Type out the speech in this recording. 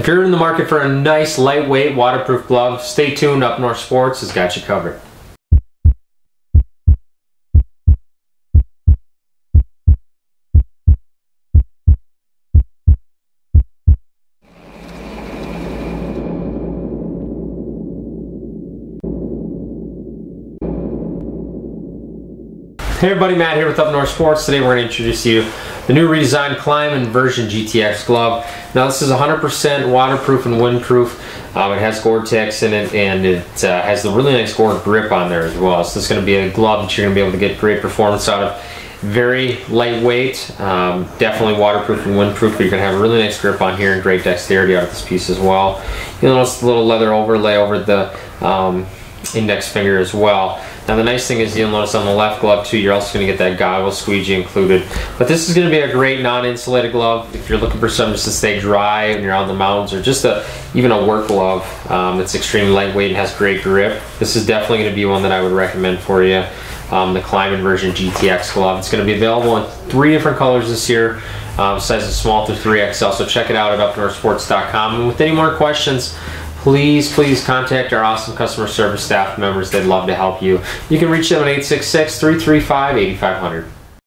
If you're in the market for a nice lightweight waterproof glove, stay tuned. Up North Sports has got you covered. Hey everybody, Matt here with Up North Sports. Today we're going to introduce you to the new redesigned Klim Inversion GTX glove. Now this is 100% waterproof and windproof. It has Gore-Tex in it, and it has the really nice Gore grip on there as well. So this is going to be a glove that you're going to be able to get great performance out of. Very lightweight, definitely waterproof and windproof, but you're going to have a really nice grip on here and great dexterity out of this piece as well. You'll notice the little leather overlay over the index finger as well. Now the nice thing is, you'll notice on the left glove too, you're also going to get that goggle squeegee included. But this is going to be a great non-insulated glove if you're looking for something just to stay dry and you're on the mountains, or just even a work glove that's extremely lightweight and has great grip. This is definitely going to be one that I would recommend for you. The Klim Inversion GTX glove. It's going to be available in 3 different colors this year, sizes small through 3XL. So check it out at upnorthsports.com. And with any more questions, please contact our awesome customer service staff members. They'd love to help you. You can reach them at 866-335-8500.